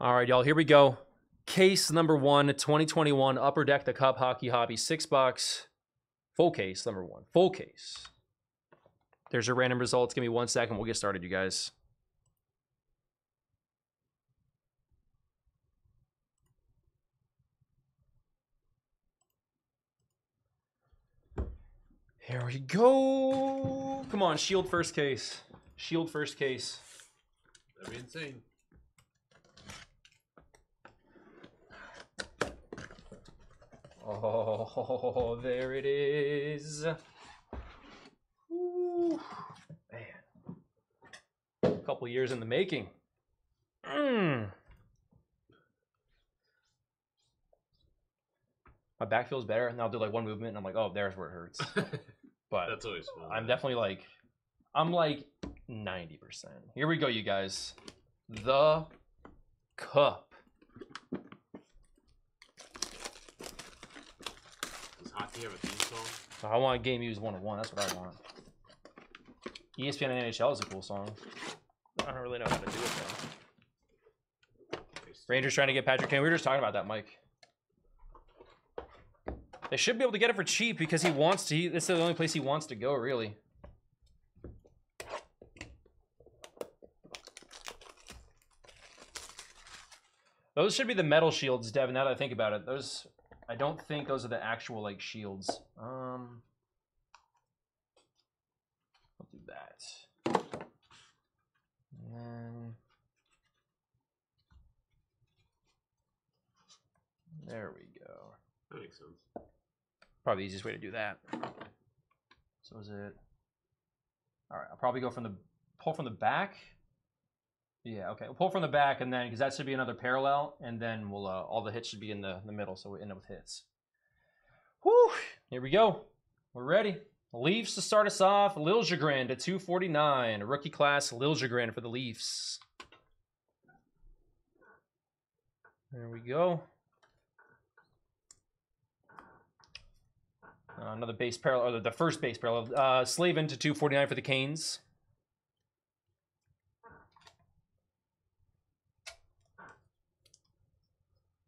All right, y'all, here we go. Case number one, 2021 Upper Deck the Cup Hockey Hobby, $6. Full case, number one. Full case. There's your random results. Give me 1 second. We'll get started, you guys. Here we go. Come on, shield first case. Shield first case. That'd be insane. Oh, there it is. Ooh, man. A couple years in the making. My back feels better, and I'll do like one movement, and I'm like, oh, there's where it hurts. But that's always fun. I'm definitely like, I'm like 90%. Here we go, you guys. The cup. Does hockey have a theme song? I want a game used 1-on-1. That's what I want. ESPN and NHL is a cool song. I don't really know how to do it, though. Rangers trying to get Patrick Kane. We were just talking about that, Mike. They should be able to get it for cheap because he wants to. This is the only place he wants to go, really. Those should be the metal shields, Devin, now that I think about it. Those, I don't think those are the actual, like, shields. I'll do that. And there we go. That makes sense. Probably the easiest way to do that. So is it? All right, I'll probably go from the pull from the back. Yeah, okay. We'll pull from the back, and then because that should be another parallel, and then we'll all the hits should be in the middle, so we end up with hits. Whoo! Here we go. We're ready. Leafs to start us off. Liljegren to 249. Rookie class Liljegren for the Leafs. There we go. Another base parallel, or the first base parallel. Slavin to 249 for the Canes.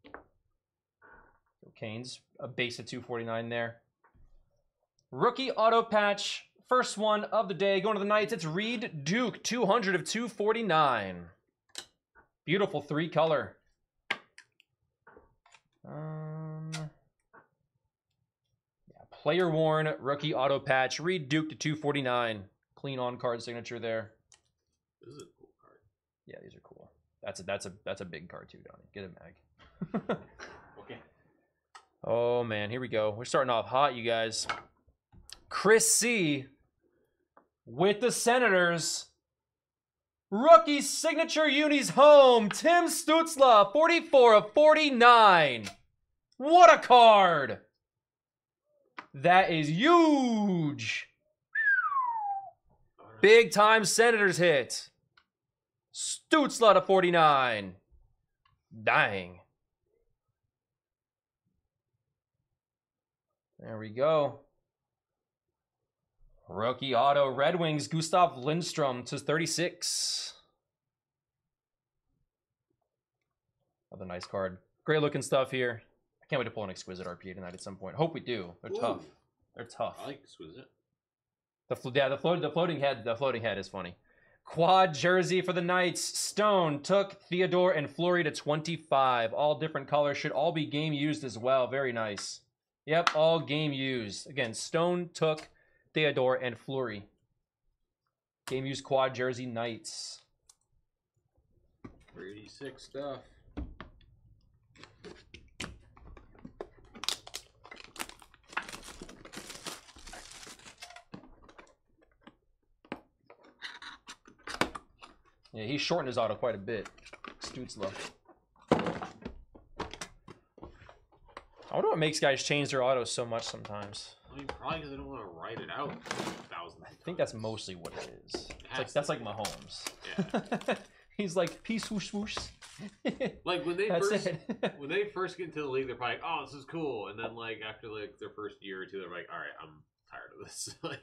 So Canes, a base at 249 there. Rookie auto patch, first one of the day. Going to the Knights, it's Reed Duke, 200 of 249. Beautiful three color. Player worn, rookie auto patch, Reed Duke to 249. Clean on card signature there. This is a cool card. Yeah, these are cool. That's a big card too, Donnie. Get a mag. Okay. Oh man, here we go. We're starting off hot, you guys. Chris C with the Senators. Rookie signature unis home. Tim Stützle, 44 of 49. What a card! That is huge. Big time Senators hit. Stützle to 49. Dang. There we go. Rookie auto Red Wings, Gustav Lindstrom to 36. Another nice card. Great looking stuff here. I can't wait to pull an Exquisite RPA tonight at some point. Hope we do. They're Ooh. Tough. They're tough. I like Exquisite. The floating head is funny. Quad jersey for the Knights. Stone took Theodore and Fleury to 25. All different colors. Should all be game used as well. Very nice. Yep, all game used. Again, Stone took Theodore and Fleury. Game used quad jersey Knights. Pretty sick stuff. Yeah, he shortened his auto quite a bit. Stützle. I wonder what makes guys change their autos so much sometimes. I mean, probably because they don't want to write it out thousands of times. I think that's mostly what it is. It's like, that's like Mahomes. Yeah. He's like, peace, whoosh, whoosh. Like, when they first get into the league, they're probably like, oh, this is cool. And then, like, after, like, their first year or two, they're like, all right, I'm tired of this. Like...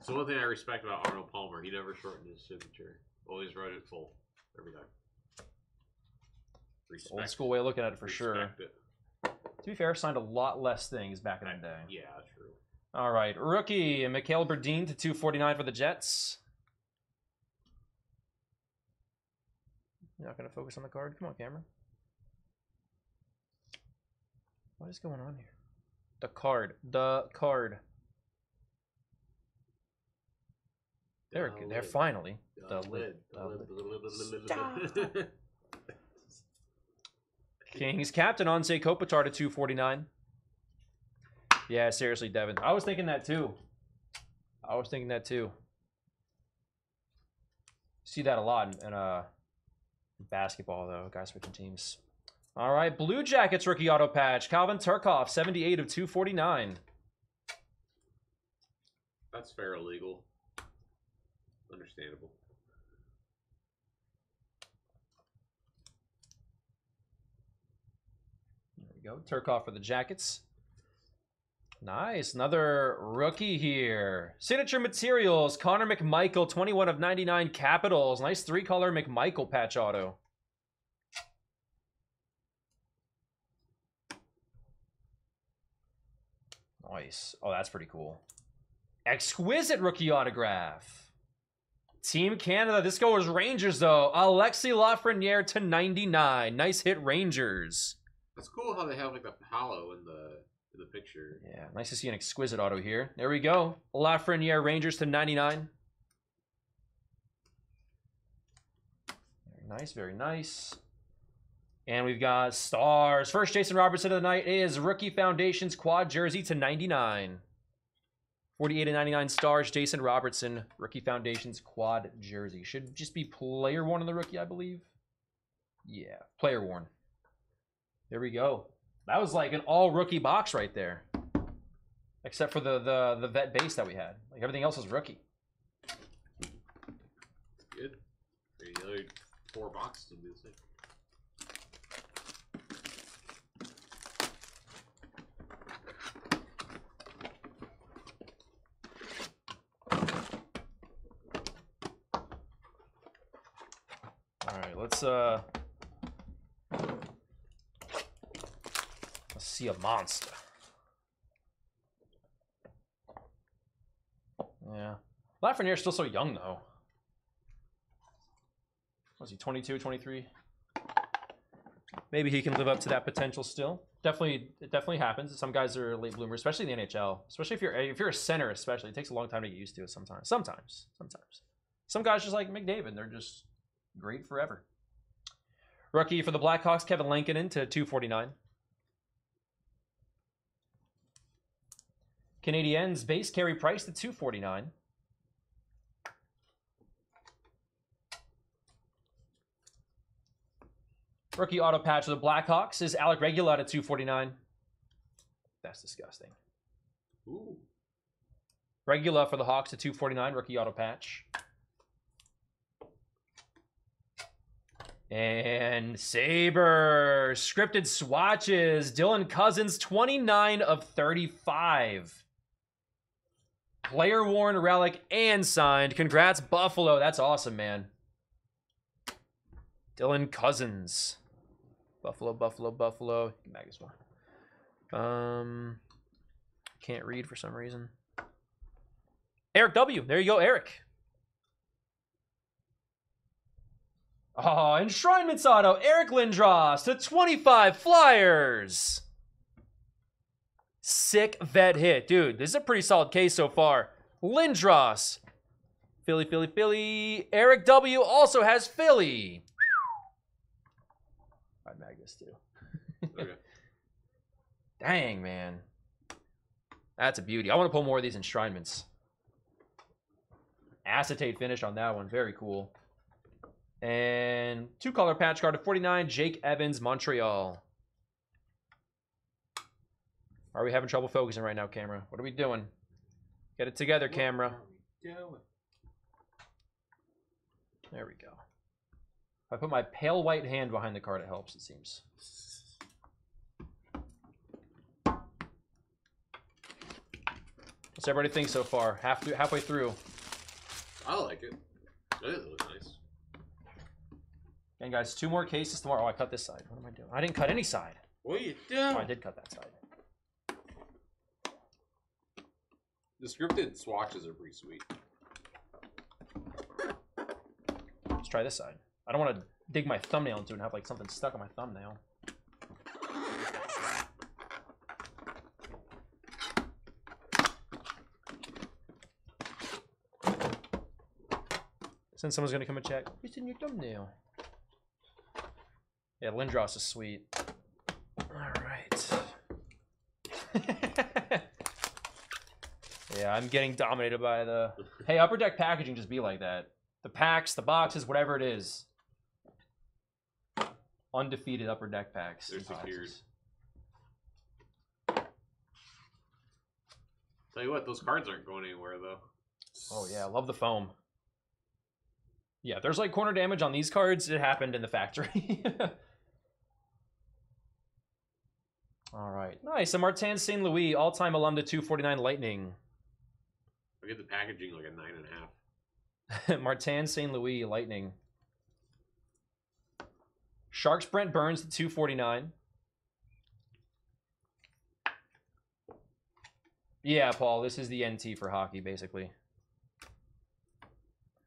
So one thing I respect about Arnold Palmer, he never shortened his signature. Always wrote it full. every time. Respect. Old school way of looking at it for Respect sure. It. To be fair, signed a lot less things back in the day. Yeah, true. All right, rookie Mikhail Berdine to 249 for the Jets. You're not gonna focus on the card. Come on, camera. What is going on here? The card. The card. They're good. They're finally the lid. Kings captain Anze Kopitar to 249. Yeah, seriously, Devin. I was thinking that too. I was thinking that too. See that a lot in basketball though. Guys switching teams. All right, Blue Jackets rookie auto patch Calvin Thürkauf 78 of 249. That's fair illegal. Understandable. Go Thürkauf for the Jackets. Nice, another rookie here. Signature materials, Connor McMichael, 21 of 99 Capitals. Nice three-color McMichael patch auto. Nice. Oh, that's pretty cool. Exquisite rookie autograph. Team Canada. This goes Rangers though. Alexei Lafreniere to 99. Nice hit, Rangers. It's cool how they have like the hollow in the picture. Yeah, nice to see an exquisite auto here. There we go. Lafreniere Rangers to 99. Very nice, very nice. And we've got stars. First Jason Robertson of the night is Rookie Foundations quad jersey to 99. 48 and 99 stars. Jason Robertson Rookie Foundations quad jersey should just be player worn on the rookie, I believe. Yeah, player worn. There we go. That was like an all-rookie box right there. Except for the vet base that we had. Like everything else was rookie. Good. The other four boxes would be the same. All right, let's see a monster. Yeah. Lafreniere's still so young, though. Was he 22, 23? Maybe he can live up to that potential still. Definitely, it definitely happens. Some guys are late bloomers, especially in the NHL. Especially if you're a center, especially. It takes a long time to get used to it sometimes. Sometimes. Some guys just like McDavid. They're just great forever. Rookie for the Blackhawks, Kevin Lankinen to 249. Canadiens base Carey Price to 249. Rookie auto patch of the Blackhawks is Alec Regula to 249. That's disgusting. Ooh. Regula for the Hawks to 249. Rookie auto patch. And Sabre scripted swatches. Dylan Cozens, 29 of 35. Player worn relic and signed. Congrats, Buffalo. That's awesome, man. Dylan Cozens. Buffalo. Get back this one. Can't read for some reason. Eric W. There you go, Eric. Oh, enshrinements auto, Eric Lindros to 25 Flyers. Sick vet hit. Dude, this is a pretty solid case so far. Lindros. Philly. Eric W. also has Philly. I'd mag this too. Okay. Dang, man. That's a beauty. I want to pull more of these enshrinements. Acetate finish on that one. Very cool. And two-color patch card to 49, Jake Evans, Montreal. Are we having trouble focusing right now, camera? What are we doing? Get it together, what camera. There we go. If I put my pale white hand behind the card, it helps, it seems. What's everybody think so far? Halfway through. I like it. It looks nice. Again, guys, 2 more cases tomorrow. Oh, I cut this side. What am I doing? I didn't cut any side. What are you doing? Oh, I did cut that side. The scripted swatches are pretty sweet. Let's try this side. I don't want to dig my thumbnail into it and have like something stuck on my thumbnail. Since someone's going to come and check, what's in your thumbnail? Yeah, Lindros is sweet. All right. Yeah, I'm getting dominated by the... Hey, Upper Deck packaging just be like that. The packs, the boxes, whatever it is. Undefeated Upper Deck packs. They're secured. Tell you what, those cards aren't going anywhere, though. Oh, yeah, I love the foam. Yeah, there's like corner damage on these cards. It happened in the factory. All right. Nice. And Martin St. Louis, all-time alum to 249 Lightning. I get the packaging like a 9.5. Martin St. Louis, Lightning. Sharks Brent Burns to 249. Yeah, Paul, this is the NT for hockey, basically.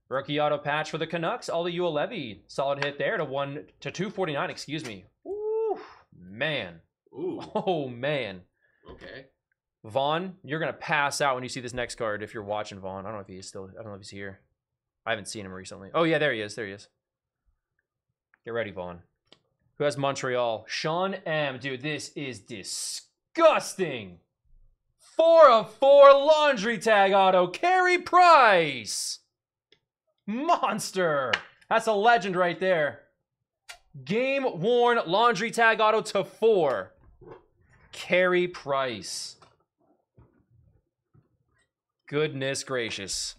Rookie auto patch for the Canucks. Olli Juolevi. Solid hit there to 249. Excuse me. Ooh, man. Ooh. Oh man. Okay. Vaughn, you're gonna pass out when you see this next card. If you're watching Vaughn, I don't know if he's still. I don't know if he's here. I haven't seen him recently. Oh yeah, there he is. There he is. Get ready, Vaughn. Who has Montreal? Sean M. Dude, this is disgusting. 4 of 4 laundry tag auto. Carey Price. Monster. That's a legend right there. Game-worn laundry tag auto to 4. Carey Price. Goodness gracious.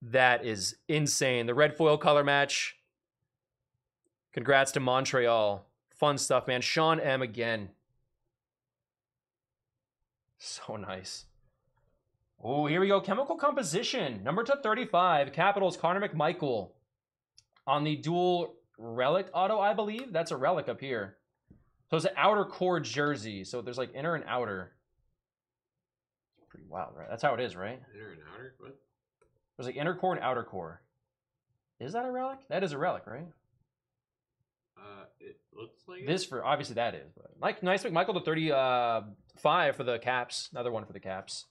That is insane. The red foil color match. Congrats to Montreal. Fun stuff, man. Sean M. again. So nice. Oh, here we go. Chemical composition. Number to 35. Capitals, Connor McMichael. On the dual relic auto, I believe. That's a relic up here. So it's an outer core jersey. So there's like inner and outer. It's pretty wild, right? That's how it is, right? Inner and outer? What? There's like inner core and outer core. Is that a relic? That is a relic, right? It looks like this for obviously that is. But like nice McMichael to 35 for the Caps. Another one for the Caps.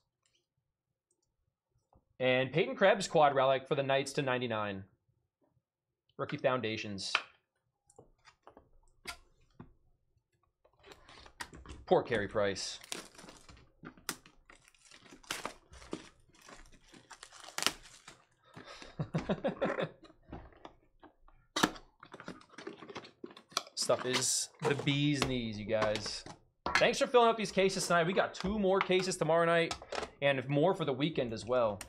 And Peyton Krebs quad relic for the Knights to 99. Rookie foundations. Poor Carey Price. Stuff is the bee's knees, you guys. Thanks for filling up these cases tonight. We got 2 more cases tomorrow night and more for the weekend as well.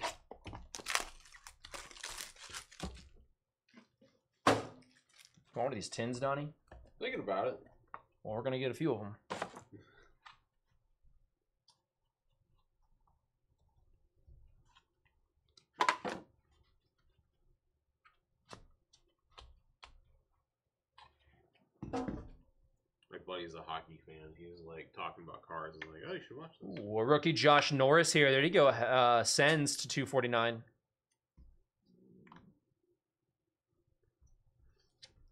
What are these tins, Donnie? Thinking about it. Well, we're going to get a few of them. My buddy's a hockey fan. He was like talking about cards. I was like, oh, you should watch this. Ooh, a rookie Josh Norris here. There you go. Sends to 249.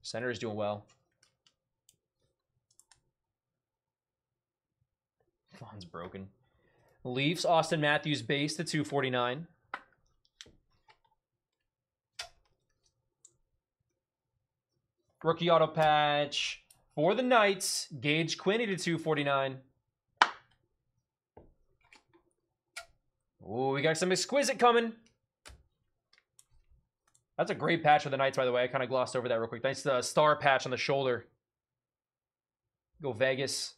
Center is doing well. Vaughn's broken. Leafs, Austin Matthews base to 249. Rookie auto patch for the Knights. Gage Quinney to 249. Ooh, we got some exquisite coming. That's a great patch for the Knights, by the way. I kind of glossed over that real quick. Thanks to the star patch on the shoulder. Go Vegas.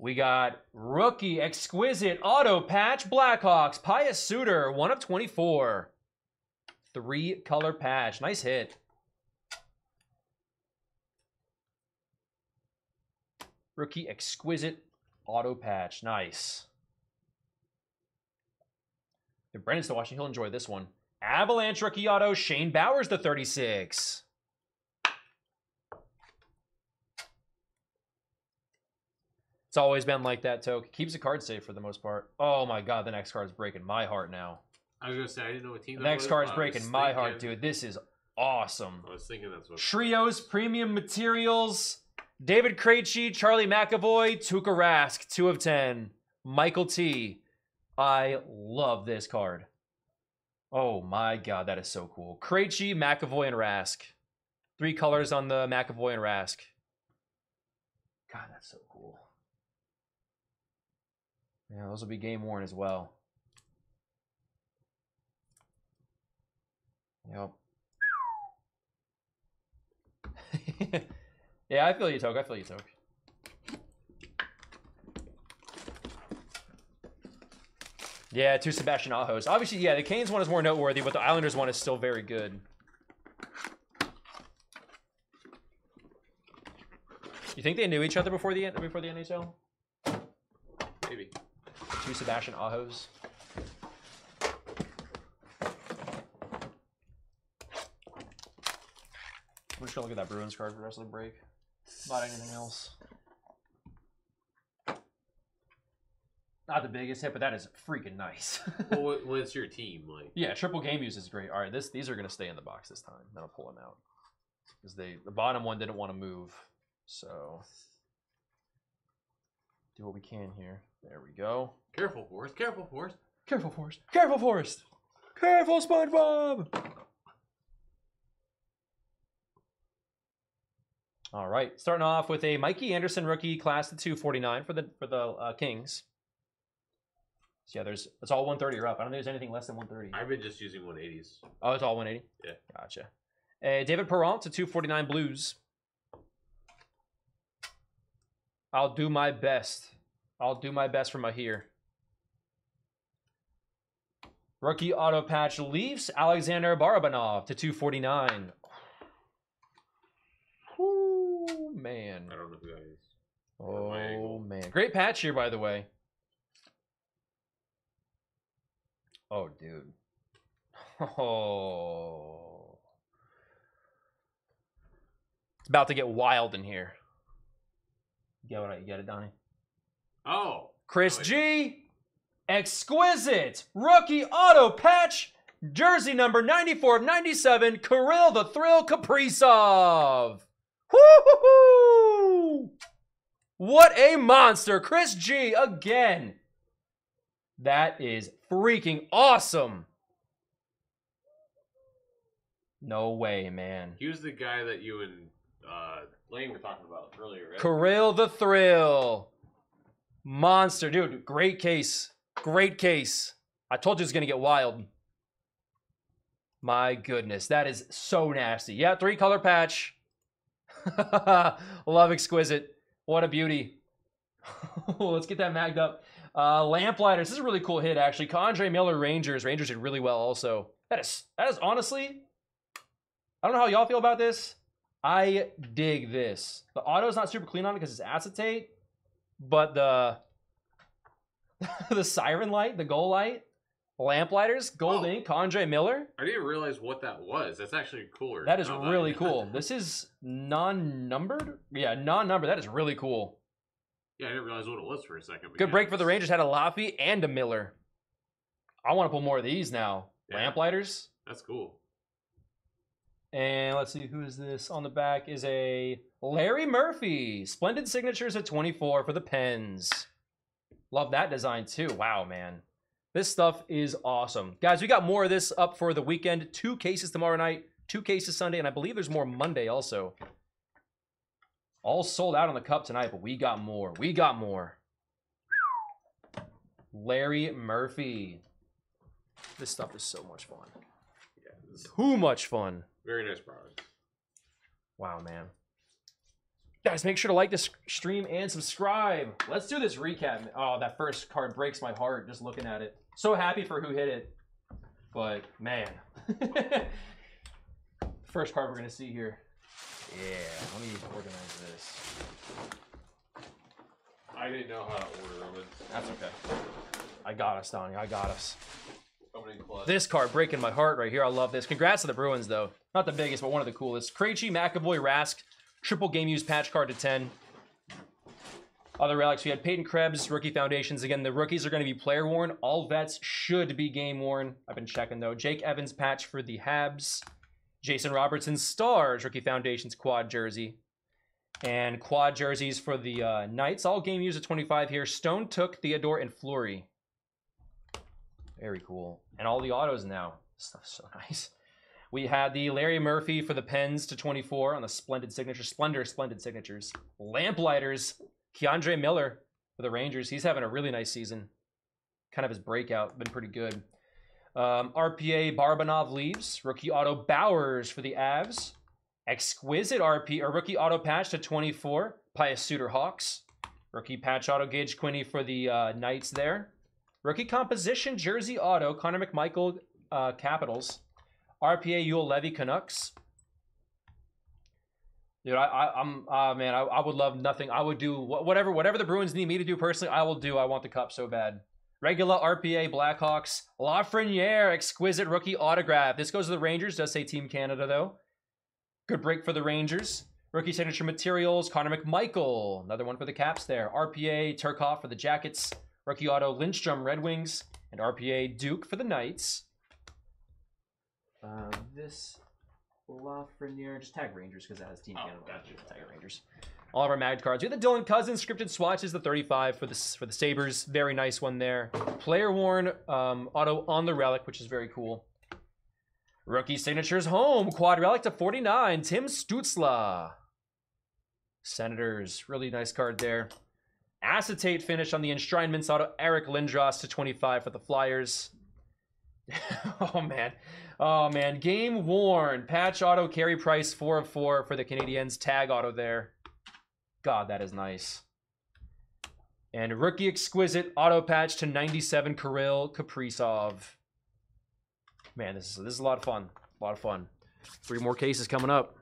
We got rookie exquisite auto patch Blackhawks. Pius Suter, 1 of 24. 3 color patch. Nice hit. Rookie exquisite auto patch. Nice. If Brennan's still watching, he'll enjoy this one. Avalanche rookie auto, Shane Bowers to 36. It's always been like that, Toke. Keeps the card safe for the most part. Oh, my God. The next card's breaking my heart now. I was going to say, I didn't know what team that was. The next card's breaking my heart, dude. This is awesome. I was thinking that's what... Trios, premium materials. David Krejci, Charlie McAvoy, Tuukka Rask, 2 of 10. Michael T. I love this card. Oh, my God. That is so cool. Krejci, McAvoy, and Rask. 3 colors on the McAvoy and Rask. God, that's so cool. Yeah, those will be game worn as well. Yep. Yeah, I feel you, Toke. I feel you, Toke. Yeah, to Sebastian Ahos. Obviously, yeah, the Canes one is more noteworthy, but the Islanders one is still very good. You think they knew each other before the NHL? Maybe. To Sebastian Ahos. I'm just gonna look at that Bruins card for the rest of the break. Not anything else. Not the biggest hit, but that is freaking nice. Well, when it's your team, like. Yeah, triple game use is great. All right, these are gonna stay in the box this time. Then I'll pull them out because the bottom one didn't want to move. So do what we can here. There we go. Careful, Forrest. Careful, Forrest. Careful, Forrest. Careful, Forrest. Careful, SpongeBob. All right. Starting off with a Mikey Anderson rookie, class of 249 for the Kings. So yeah, it's all 130 or up. I don't think there's anything less than 130. I've been just using 180s. Oh, it's all 180. Yeah. Gotcha. David Perron to 249 Blues. I'll do my best. I'll do my best from here. Rookie auto patch Leafs, Alexander Barabanov to 249. Oh, man. I don't know who that is. Oh, man. Great patch here, by the way. Oh, dude. Oh. It's about to get wild in here. You got it, Donnie? Oh. Chris G. Exquisite. Rookie auto patch. Jersey number 94 of 97. Kirill the Thrill Kaprizov. Woo-hoo-hoo! What a monster. Chris G again. That is freaking awesome. No way, man. He was the guy that you and Lane were talking about earlier, right? Kirill the Thrill. Monster. Dude, great case. Great case. I told you it's going to get wild. My goodness. That is so nasty. Yeah, 3-color patch. Love Exquisite. What a beauty. Let's get that magged up. Lamplighters. This is a really cool hit, actually. K'Andre Miller, Rangers. Rangers did really well also. That is honestly, I don't know how y'all feel about this. I dig this. The auto's not super clean on it because it's acetate, but the the siren light, the goal light, Lamplighters, gold ink, K'Andre Miller. I didn't realize what that was. That's actually cooler. That is really cool. This is non-numbered? Yeah, non-numbered. That is really cool. Yeah, I didn't realize what it was for a second. Good break for the Rangers. Had a Laffy and a Miller. I want to pull more of these now. Yeah. Lamplighters. That's cool. And let's see, who is this on the back? Is a Larry Murphy. Splendid signatures at 24 for the Pens. Love that design too. Wow, man. This stuff is awesome. Guys, we got more of this up for the weekend. 2 cases tomorrow night, 2 cases Sunday, and I believe there's more Monday also. All sold out on the cup tonight, but we got more. We got more. Larry Murphy. This stuff is so much fun. Too much fun. Very nice product. Wow, man. Guys, make sure to like this stream and subscribe. Let's do this recap. Oh, that first card breaks my heart just looking at it. So happy for who hit it. But, man. First card we're going to see here. Yeah, let me organize this. I didn't know how to order them. That's okay. I got us, Donnie. I got us. This card breaking my heart right here. I love this. Congrats to the Bruins, though. Not the biggest, but one of the coolest. Krejci, McAvoy, Rask. Triple game use patch card to 10. other relics. We had Peyton Krebs, rookie foundations. Again, the rookies are going to be player worn. All vets should be game worn. I've been checking though. Jake Evans patch for the Habs. Jason Robertson stars, rookie foundations quad jersey. And quad jerseys for the Knights. All game used at 25 here. Stone, Tuukka, Theodore, and Fleury. Very cool. And all the autos now. Stuff's so nice. We had the Larry Murphy for the Pens to 24 on the splendid signature. Splendid signatures. Lamplighters. K'Andre Miller for the Rangers. He's having a really nice season. Kind of his breakout. Been pretty good. RPA Barbanov leaves. Rookie auto Bowers for the Avs. Exquisite RP, or rookie auto patch to 24. Pius Suter Hawks. Rookie patch auto Gage Quinney for the Knights there. Rookie composition jersey auto Connor McMichael Capitals. RPA Yule Levy Canucks. Dude, I would love nothing. I would do whatever the Bruins need me to do personally. I will do. I want the cup so bad. Regula RPA Blackhawks. Lafreniere exquisite rookie autograph. This goes to the Rangers. Does say Team Canada though. Good break for the Rangers. Rookie signature materials, Connor McMichael. Another one for the Caps there. RPA Thürkauf for the Jackets. Rookie auto Lindstrom Red Wings. And RPA Duke for the Knights. This Lafreniere, just tag Rangers because that has Team Canada. Gotcha. Tag Rangers. All of our mag cards. We have the Dylan Cozens scripted swatches, the 35 for the Sabres. Very nice one there. Player worn auto on the relic, which is very cool. Rookie signatures home. Quad relic to 49. Tim Stützle. Senators. Really nice card there. Acetate finish on the enshrinements auto. Eric Lindros to 25 for the Flyers. Oh, man. Oh, man. Game worn. Patch auto. Carey Price 4 of 4 for the Canadiens. Tag auto there. God, that is nice. And rookie exquisite auto patch to 97. Kirill Kaprizov. Man, this is a lot of fun. 3 more cases coming up.